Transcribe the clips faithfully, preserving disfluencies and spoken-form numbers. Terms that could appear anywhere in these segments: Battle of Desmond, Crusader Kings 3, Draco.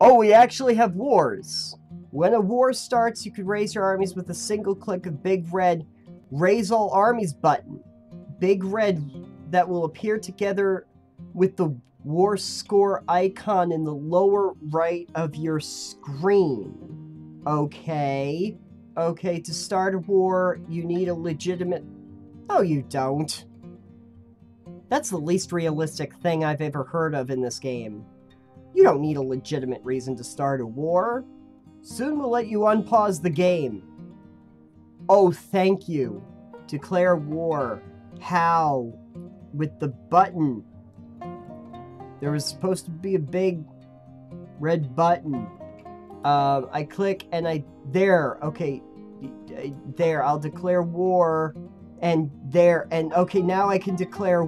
Oh, we actually have wars. When a war starts, you can raise your armies with a single click of Big Red Raise All Armies button. Big Red that will appear together with the war score icon in the lower right of your screen. Okay. Okay, to start a war, you need a legitimate... Oh, you don't. That's the least realistic thing I've ever heard of in this game. You don't need a legitimate reason to start a war. Soon we'll let you unpause the game. Oh, thank you. Declare war. How? With the button. There was supposed to be a big red button. Um, I click and I... There. Okay. There. I'll declare war. And there. And okay, now I can declare...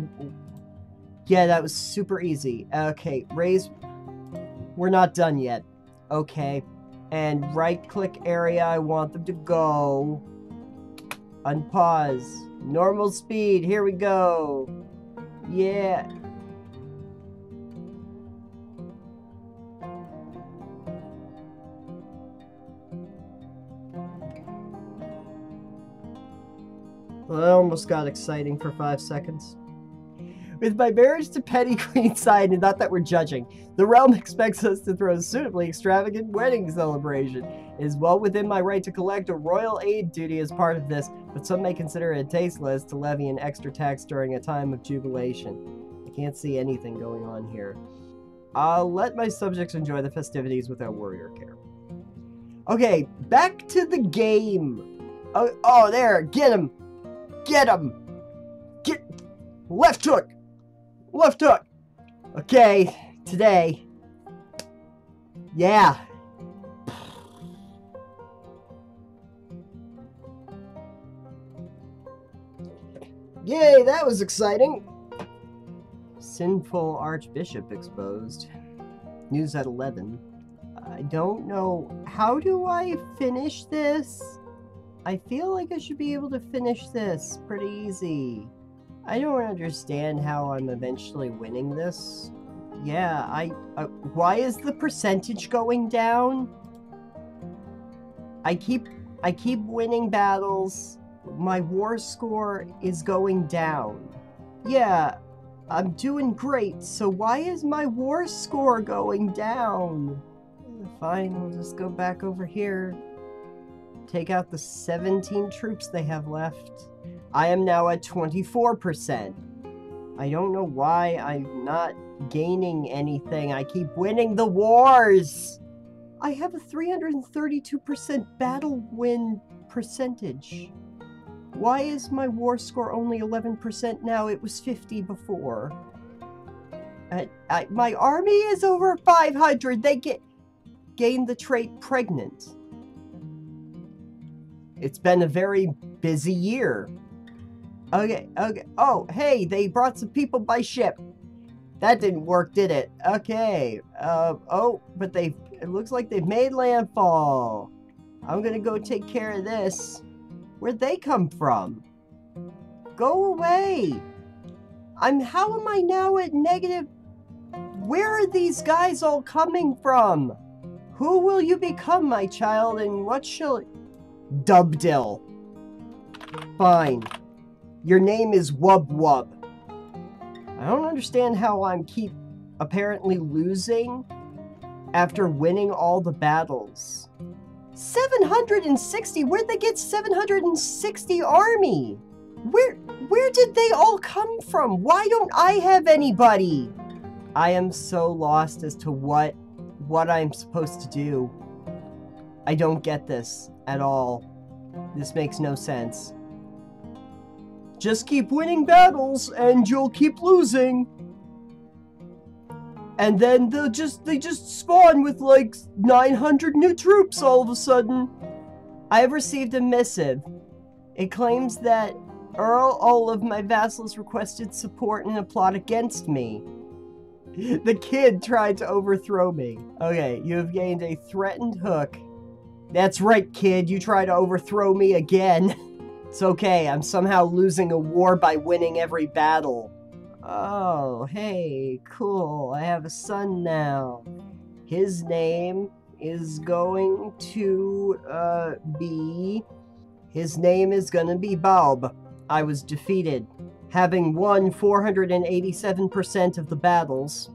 Yeah, that was super easy. Okay, raise... We're not done yet. Okay. And right-click area I want them to go. Unpause. Normal speed. Here we go. Yeah. Well, that almost got exciting for five seconds. With my marriage to Petty Queenside, and not that we're judging, the realm expects us to throw a suitably extravagant wedding celebration. It is well within my right to collect a royal aid duty as part of this, but some may consider it tasteless to levy an extra tax during a time of jubilation. I can't see anything going on here. I'll let my subjects enjoy the festivities without worry or care. Okay, back to the game. Oh, oh there, get him! Get him! Get... Left hook! Left hook! Okay, today. Yeah. Yay, that was exciting. Sinful Archbishop exposed. News at eleven. I don't know. How do I finish this? I feel like I should be able to finish this pretty easy. I don't understand how I'm eventually winning this. Yeah, I... Uh, why is the percentage going down? I keep... I keep winning battles. My war score is going down. Yeah, I'm doing great. So why is my war score going down? Fine, we'll just go back over here. Take out the seventeen troops they have left. I am now at twenty-four percent. I don't know why I'm not gaining anything. I keep winning the wars! I have a three hundred thirty-two percent battle win percentage. Why is my war score only eleven percent now? It was fifty before. I, I, my army is over five hundred! They get gain the trait pregnant. It's been a very busy year. Okay, okay. Oh, hey, they brought some people by ship. That didn't work, did it? Okay. Uh, oh, but they it looks like they've made landfall. I'm gonna go take care of this. Where'd they come from? Go away. I'm, how am I now at negative? Where are these guys all coming from? Who will you become, my child, and what shall... Dubdil. Fine. Your name is Wub Wub. I don't understand how I'm keep apparently losing after winning all the battles. seven hundred sixty? Where'd they get seven hundred sixty army? Where, where did they all come from? Why don't I have anybody? I am so lost as to what, what I'm supposed to do. I don't get this at all. This makes no sense. Just keep winning battles and you'll keep losing. And then they'll just, they just spawn with like nine hundred new troops all of a sudden. I have received a missive. It claims that Earl all of my vassals requested support in a plot against me. The kid tried to overthrow me. Okay, you have gained a threatened hook. That's right, kid. You try to overthrow me again. It's okay. I'm somehow losing a war by winning every battle. Oh, hey, cool. I have a son now. His name is going to uh, be... His name is going to be Bob. I was defeated, having won four hundred eighty-seven percent of the battles.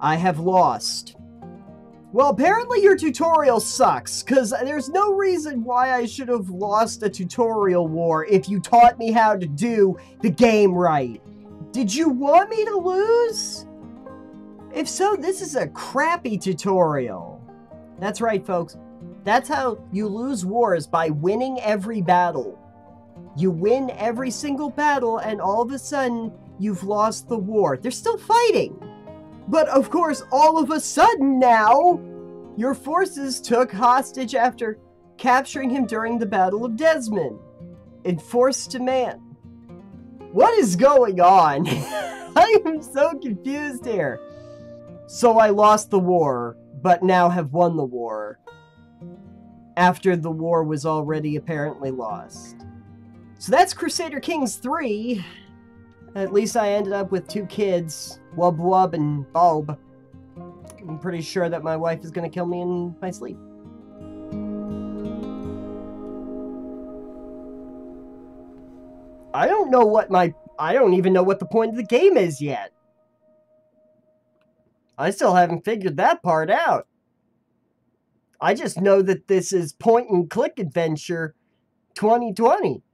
I have lost. Well, apparently your tutorial sucks, because there's no reason why I should have lost a tutorial war if you taught me how to do the game right. Did you want me to lose? If so, this is a crappy tutorial. That's right, folks. That's how you lose wars, by winning every battle. You win every single battle, and all of a sudden, you've lost the war. They're still fighting. But of course, all of a sudden now, your forces took hostage after capturing him during the Battle of Desmond. Enforced demand. What is going on? I am so confused here. So I lost the war, but now have won the war. After the war was already apparently lost. So that's Crusader Kings three. At least I ended up with two kids, Wub Wub and Bulb. I'm pretty sure that my wife is going to kill me in my sleep. I don't know what my... I don't even know what the point of the game is yet. I still haven't figured that part out. I just know that this is point-and-click adventure twenty twenty.